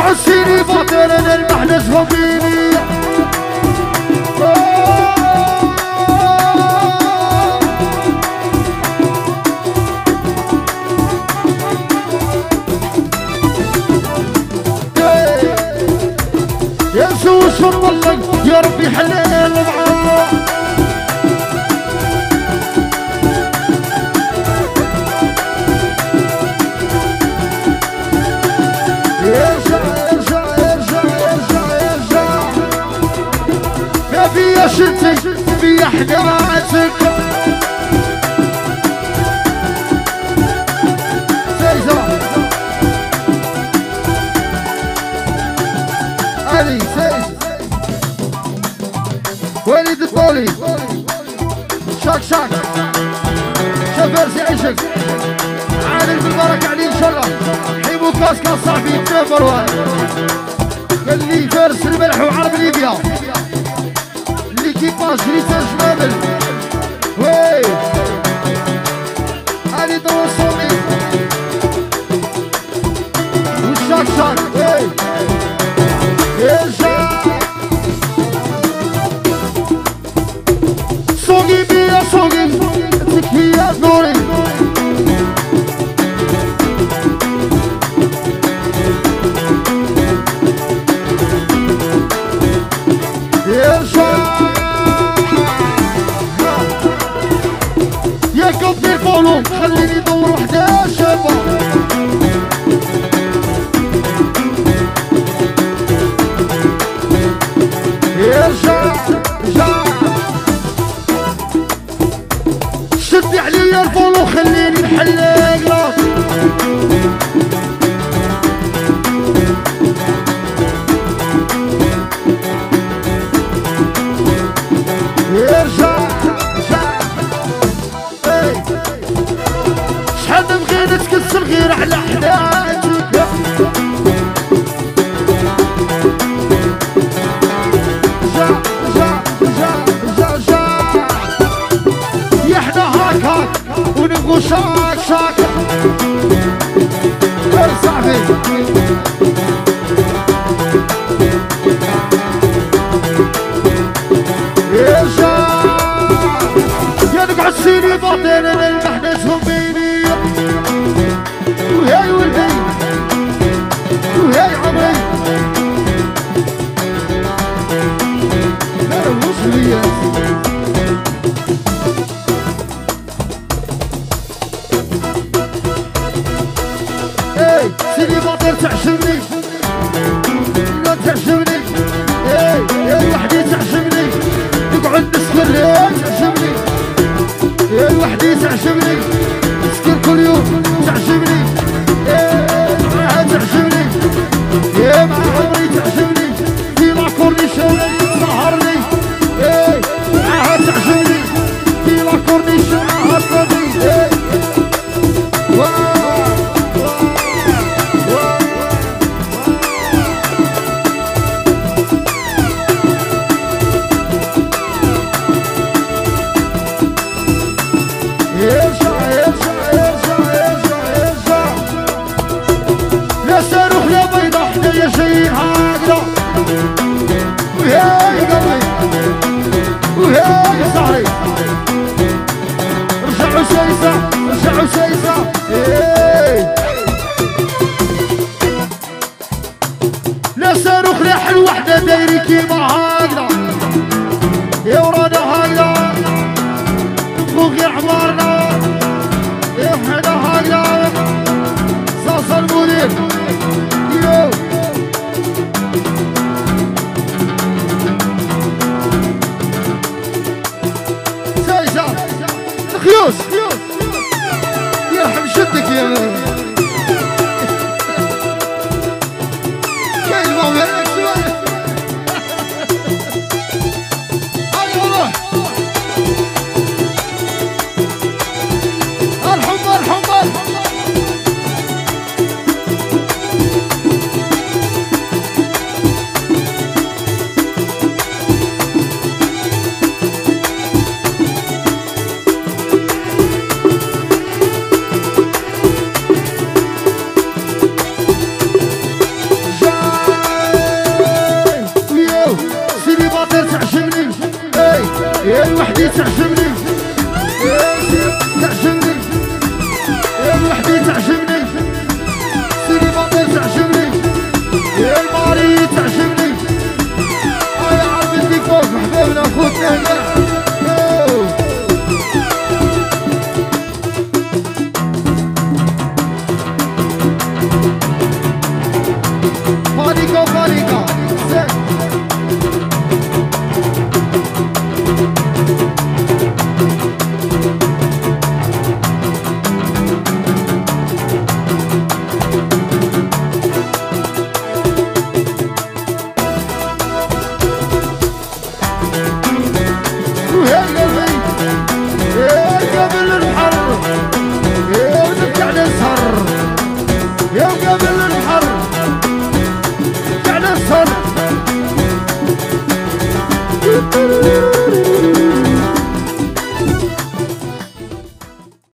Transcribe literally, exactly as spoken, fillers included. عشرين فترة المحنة صغيرين يا سوس والله يا ربي حلال معاه في احدى راسك زي زمان علي سيد وليد الطولي شاك شاك شاب فارس يعيشك عالي بالبركه عليه ان شاء الله حيبو كاس كاس صاحبي يتنافر قال لي فارس الملح وعرب ليبيا كيفاش ريسان شمامل وي علي دور صومي والشاك شاك وي يا شاك صومي بيا صومي تكيات نوري يا شاك خليني ندور وحدة شابة ارجع ارجع شدي عليا الفولو خليني نحلق راسي تكسر غير على حداك جا جا جا جا جا يا حنا هاك هاك ونبغو شاك شاك يا صاحبي يا جا يا نقعد سيني باطل المحنة وهاي ولدي وهاي عمري لا وصل ليا اي سيدي باطل تعشمني لا تعشمني اي يا وحدي تعشمني نقعد نسكر ليل تعشمني يا وحدي تعشمني نسكر كل يوم تعشمني لا صاروخ ريح الوحدة دايري كيما هاكدا يا ورانا هاكدا فوق غير حمارنا يا وحدة هاكدا صاصا المدير يو سايسا الخيوس يرحم شدك يا تعجبني تعجبني يا وحدي تعجبني سيدي باطل تعجبني يا الماري تعجبني انا عرفت ليك فوق حبابنا خوتنا هنا Ooh.